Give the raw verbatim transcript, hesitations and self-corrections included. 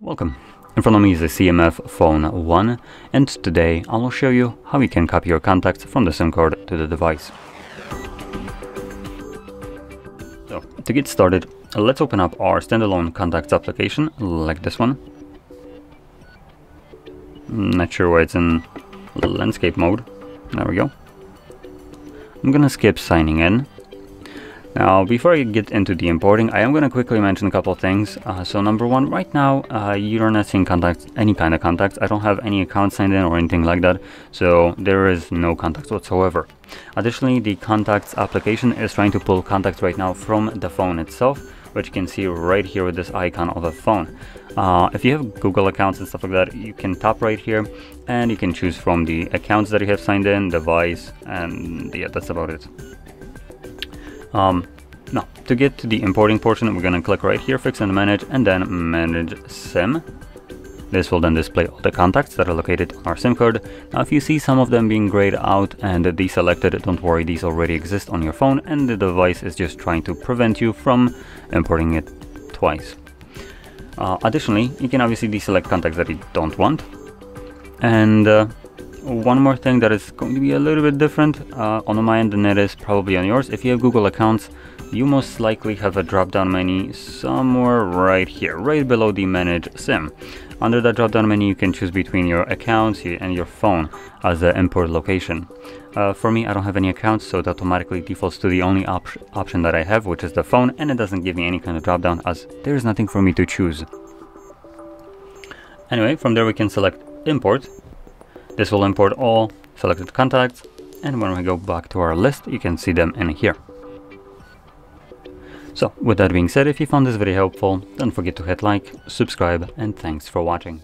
Welcome, in front of me is the C M F Phone one, and today I will show you how you can copy your contacts from the SIM card to the device. So, to get started, let's open up our standalone contacts application, like this one. Not sure why it's in landscape mode. There we go. I'm gonna skip signing in. Now, before I get into the importing, I am going to quickly mention a couple of things. Uh, so number one, right now, uh, you're not seeing contacts, any kind of contacts. I don't have any account signed in or anything like that. So there is no contacts whatsoever. Additionally, the contacts application is trying to pull contacts right now from the phone itself, which you can see right here with this icon of the phone. Uh, if you have Google accounts and stuff like that, you can tap right here and you can choose from the accounts that you have signed in, device, and yeah, that's about it. Um, now, to get to the importing portion, we're going to click right here, fix and manage, and then manage SIM. This will then display all the contacts that are located on our SIM card. Now, if you see some of them being grayed out and deselected, don't worry, these already exist on your phone, and the device is just trying to prevent you from importing it twice. Uh, additionally, you can obviously deselect contacts that you don't want. And uh, one more thing that is going to be a little bit different uh, on my end than it is probably on yours. If you have Google accounts, you most likely have a drop-down menu somewhere right here, right below the Manage SIM. Under that drop-down menu, you can choose between your accounts and your phone as the import location. Uh, for me, I don't have any accounts, so it automatically defaults to the only op option that I have, which is the phone, and it doesn't give me any kind of drop-down as there is nothing for me to choose. Anyway, from there we can select Import. This will import all selected contacts, and when we go back to our list, you can see them in here. So, with that being said, if you found this video helpful, don't forget to hit like, subscribe, and thanks for watching.